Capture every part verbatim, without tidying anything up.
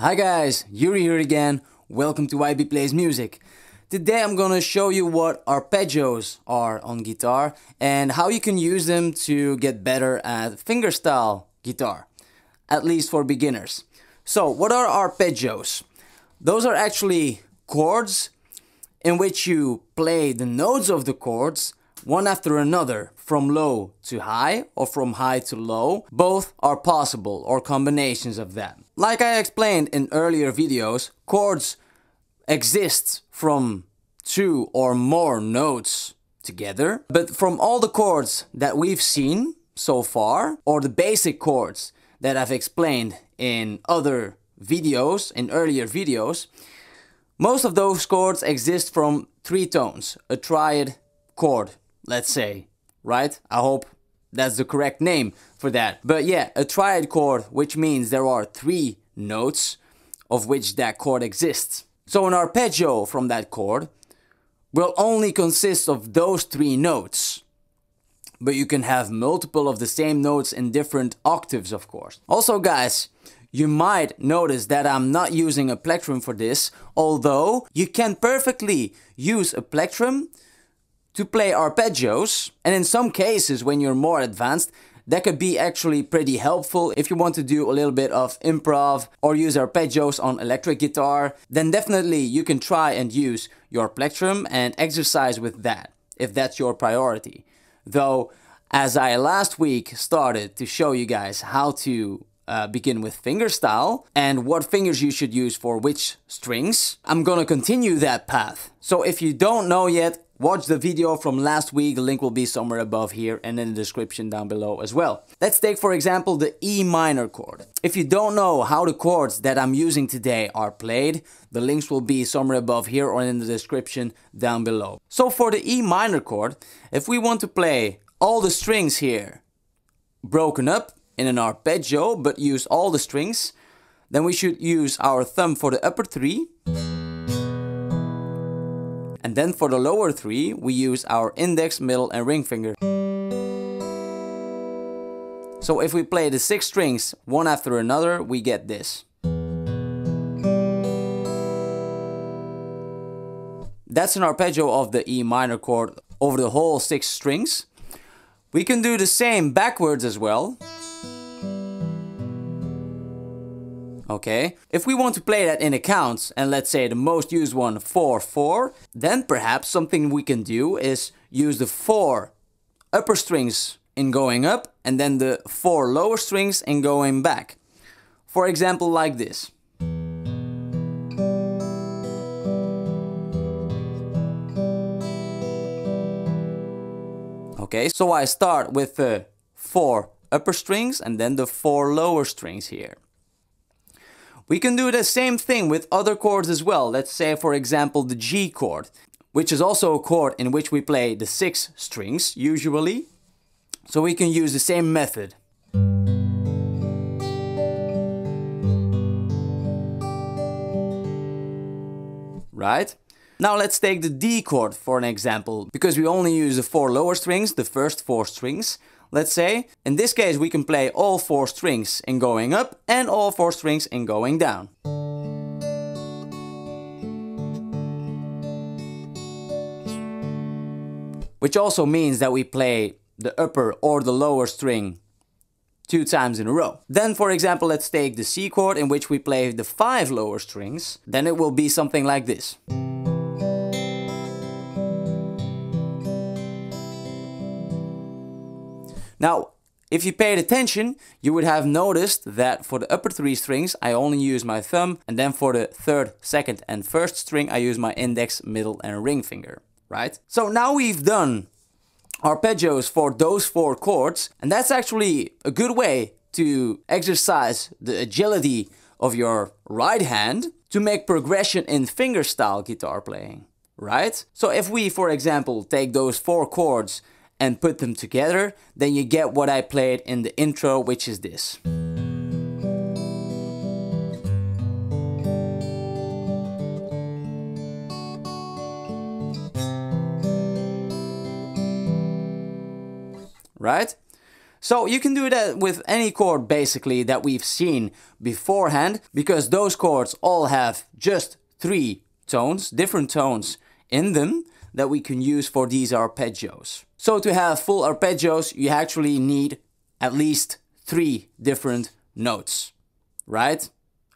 Hi guys, Yuri here again. Welcome to Y B Plays Music. Today I'm gonna show you what arpeggios are on guitar and how you can use them to get better at fingerstyle guitar, at least for beginners. So what are arpeggios? Those are actually chords in which you play the notes of the chords one after another, from low to high or from high to low. Both are possible, or combinations of them. Like I explained in earlier videos, chords exist from two or more notes together, but from all the chords that we've seen so far, or the basic chords that I've explained in other videos, in earlier videos, most of those chords exist from three tones, a triad chord, let's say, right? I hope that's the correct name for that. But yeah, a triad chord, which means there are three notes of which that chord exists. So an arpeggio from that chord will only consist of those three notes. But you can have multiple of the same notes in different octaves, of course. Also, guys, you might notice that I'm not using a plectrum for this, although you can perfectly use a plectrum to play arpeggios, and in some cases when you're more advanced that could be actually pretty helpful. If you want to do a little bit of improv or use arpeggios on electric guitar, then definitely you can try and use your plectrum and exercise with that if that's your priority. Though, as I last week started to show you guys how to uh, begin with fingerstyle and what fingers you should use for which strings, I'm gonna continue that path. So if you don't know yet, watch the video from last week, the link will be somewhere above here and in the description down below as well. Let's take, for example, the E minor chord. If you don't know how the chords that I'm using today are played, the links will be somewhere above here or in the description down below. So for the E minor chord, if we want to play all the strings here, broken up in an arpeggio, but use all the strings, then we should use our thumb for the upper three. And then for the lower three, we use our index, middle and ring finger. So if we play the six strings one after another, we get this. That's an arpeggio of the E minor chord over the whole six strings. We can do the same backwards as well. Okay, if we want to play that in a count, and let's say the most used one, four four, then perhaps something we can do is use the four upper strings in going up and then the four lower strings in going back. For example, like this. Okay, so I start with the four upper strings and then the four lower strings here. We can do the same thing with other chords as well. Let's say, for example, the G chord, which is also a chord in which we play the six strings usually. So we can use the same method. Right? Now let's take the D chord for an example. Because we only use the four lower strings, the first four strings, let's say. In this case, we can play all four strings in going up and all four strings in going down. Which also means that we play the upper or the lower string two times in a row. Then, for example, let's take the C chord, in which we play the five lower strings. Then it will be something like this. Now, if you paid attention, you would have noticed that for the upper three strings, I only use my thumb, and then for the third, second, and first string, I use my index, middle, and ring finger, right? So now we've done arpeggios for those four chords, and that's actually a good way to exercise the agility of your right hand to make progression in fingerstyle guitar playing, right? So if we, for example, take those four chords and put them together, then you get what I played in the intro, which is this. Right? So you can do that with any chord basically that we've seen beforehand, because those chords all have just three tones, different tones in them, that we can use for these arpeggios. So to have full arpeggios, you actually need at least three different notes, right?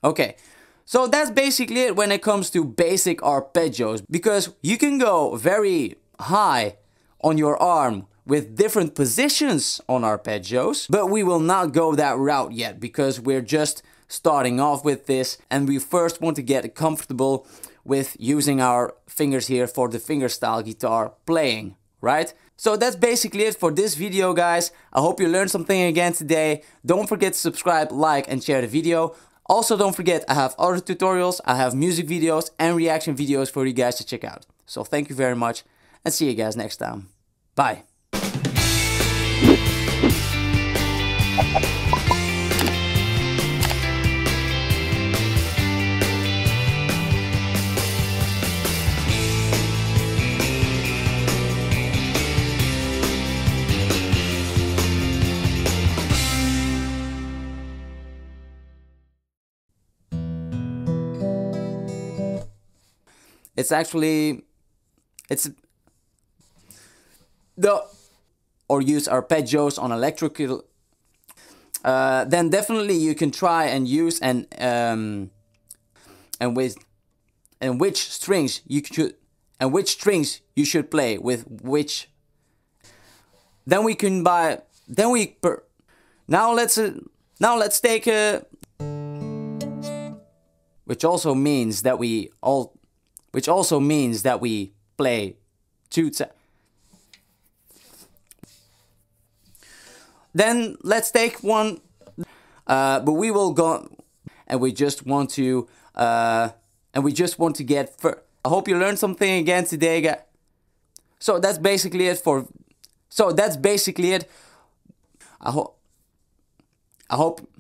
Okay, so that's basically it when it comes to basic arpeggios, because you can go very high on your arm with different positions on arpeggios, but we will not go that route yet because we're just starting off with this, and we first want to get comfortable with using our fingers here for the fingerstyle guitar playing, right? So that's basically it for this video, guys. I hope you learned something again today. Don't forget to subscribe, like, and share the video. Also, don't forget, I have other tutorials, I have music videos and reaction videos for you guys to check out. So thank you very much, and see you guys next time. Bye. It's actually, it's the, or use arpeggios on electrical, uh, then definitely you can try and use and, um, and with, and which strings you should, and which strings you should play with which, then we can buy, then we, per, now let's, uh, now let's take a, which also means that we all, which also means that we play two times. Then let's take one, uh, but we will go, and we just want to, uh, and we just want to get, fir I hope you learned something again today, guys. So that's basically it for, so that's basically it. I hope, I hope.